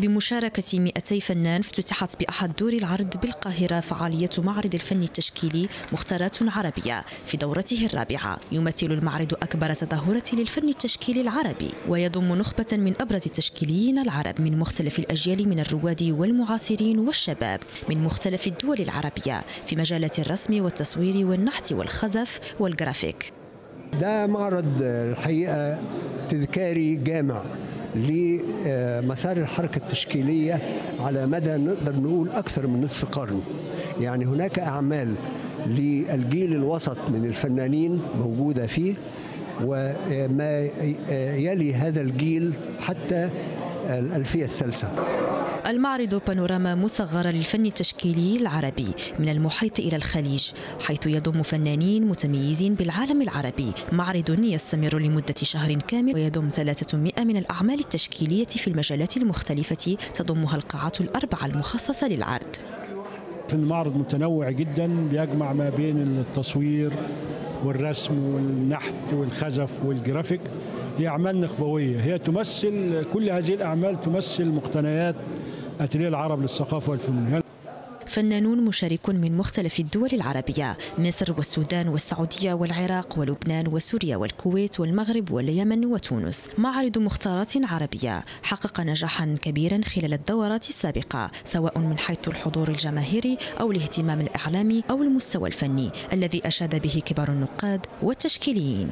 بمشاركة 200 فنان افتتحت بأحد دور العرض بالقاهرة فعالية معرض الفن التشكيلي مختارات عربية في دورته الرابعة. يمثل المعرض أكبر تظاهرة للفن التشكيلي العربي، ويضم نخبة من أبرز التشكيليين العرب من مختلف الأجيال من الرواد والمعاصرين والشباب من مختلف الدول العربية في مجالات الرسم والتصوير والنحت والخزف والجرافيك. ده معرض الحقيقة تذكاري جامع لمسار الحركة التشكيلية على مدى نقدر نقول أكثر من نصف قرن. يعني هناك أعمال للجيل الوسط من الفنانين موجودة فيه، وما يلي هذا الجيل حتى الألفية الثالثة. المعرض بانوراما مصغرة للفن التشكيلي العربي من المحيط إلى الخليج، حيث يضم فنانين متميزين بالعالم العربي. معرض يستمر لمدة شهر كامل ويضم 300 من الأعمال التشكيلية في المجالات المختلفة تضمها القاعات الأربعة المخصصة للعرض. المعرض متنوع جدا، بيجمع ما بين التصوير والرسم والنحت والخزف والجرافيك. هي أعمال نخبوية، هي تمثل كل هذه الأعمال تمثل مقتنيات أتليه العرب للثقافة والفنون. فنانون مشاركون من مختلف الدول العربية، مصر والسودان والسعودية والعراق ولبنان وسوريا والكويت والمغرب واليمن وتونس. معرض مختارات عربية حقق نجاحا كبيرا خلال الدورات السابقة، سواء من حيث الحضور الجماهيري أو الاهتمام الإعلامي أو المستوى الفني الذي أشاد به كبار النقاد والتشكيليين.